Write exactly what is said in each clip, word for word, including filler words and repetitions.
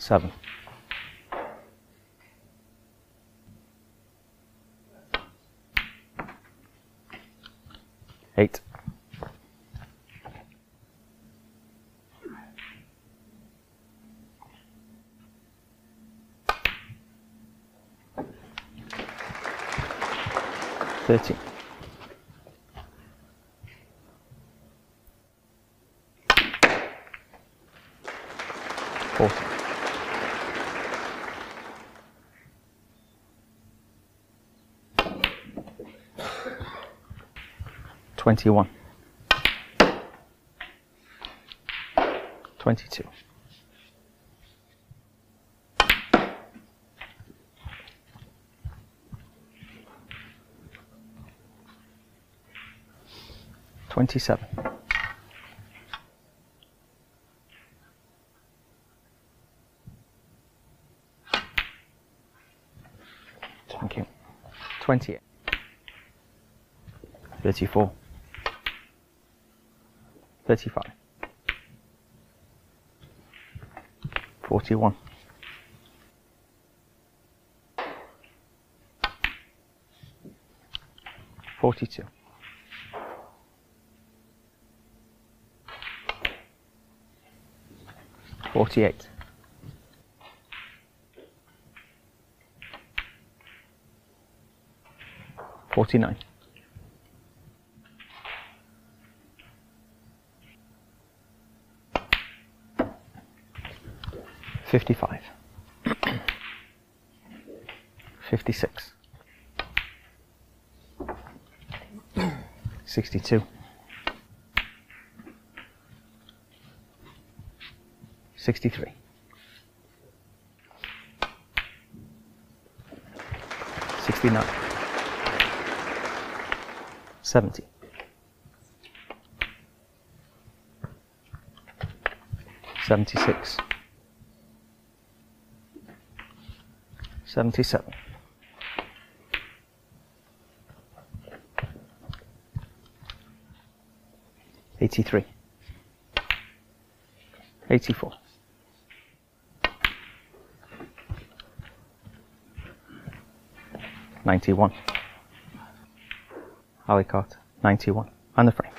seven. eight. thirteen. fourteen. twenty-one. twenty-two. twenty-seven. Thank you. twenty-eight. thirty-four. thirty-five. forty-one. forty-two. forty-eight. forty-nine. fifty-five. fifty-six. sixty-two. sixty-three. sixty-nine. seventy. seventy-six. seventy-seven. eighty-three. eighty-four. ninety-one. Ali Carter, ninety-one, and the frame.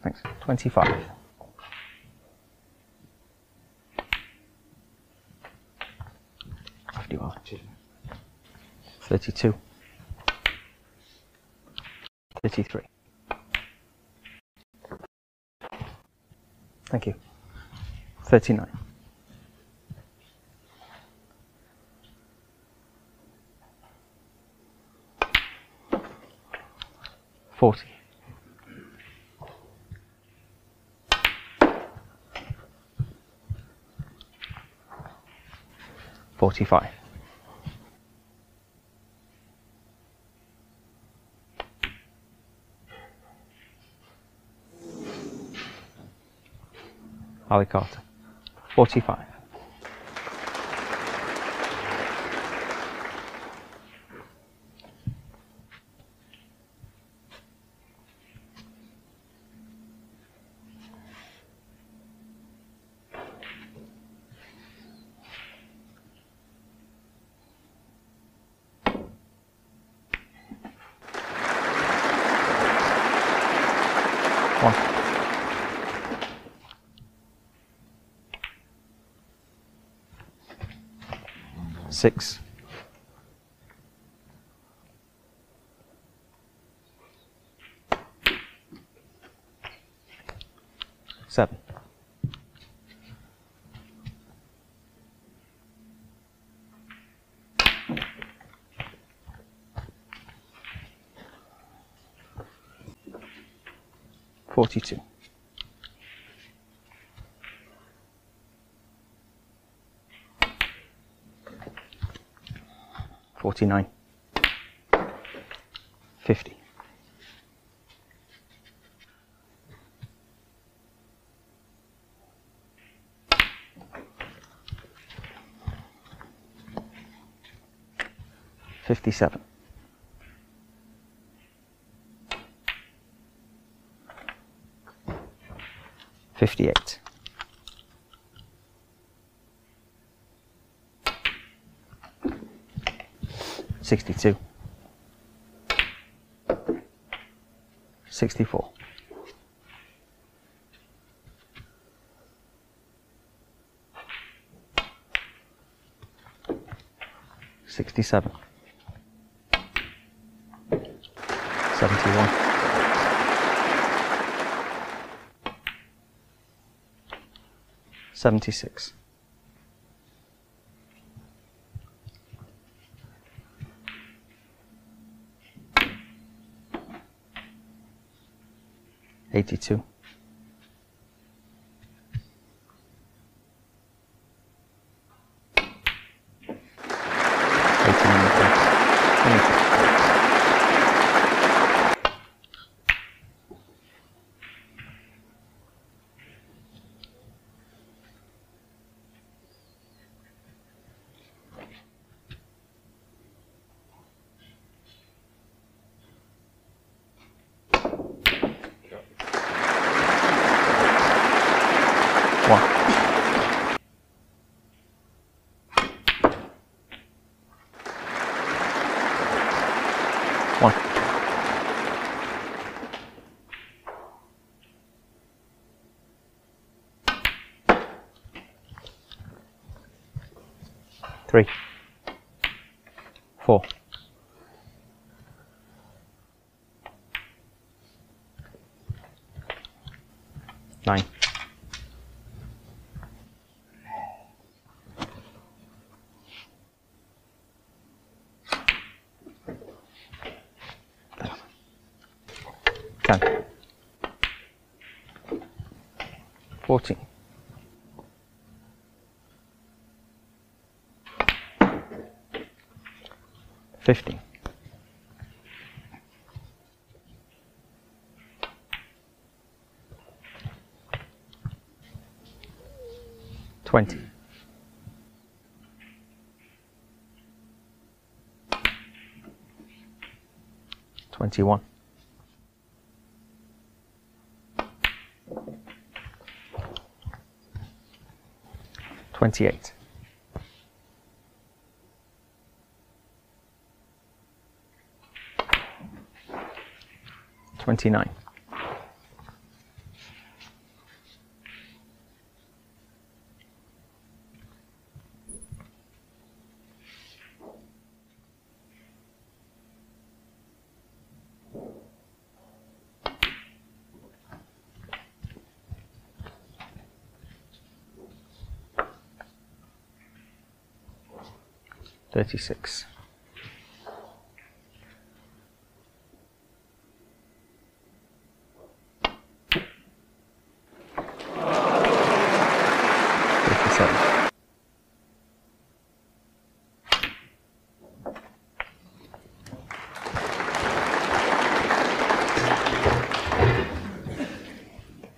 Thanks. twenty-five. After you are. thirty-two. thirty-three. Thank you. thirty-nine. forty. forty-five. Ali Carter, forty-five. six. Seven. Forty-two. Forty-nine. Fifty. Fifty-seven. Fifty-eight. Sixty-two. Sixty-four. Sixty-seven. Seventy-one. Seventy-six. Eighty-two. Three, four, nine, ten, fourteen. Fifteen. Twenty. Twenty-one. Twenty-eight. Twenty-nine. Thirty-six.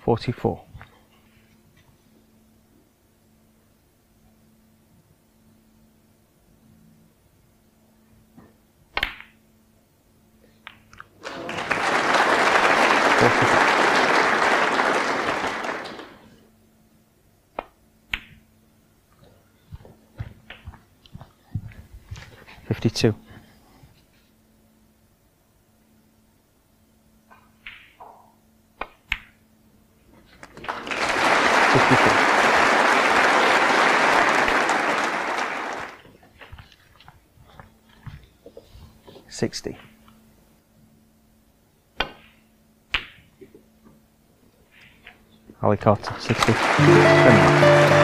Forty-four. Fifty-two. sixty. Ali Carter, sixty.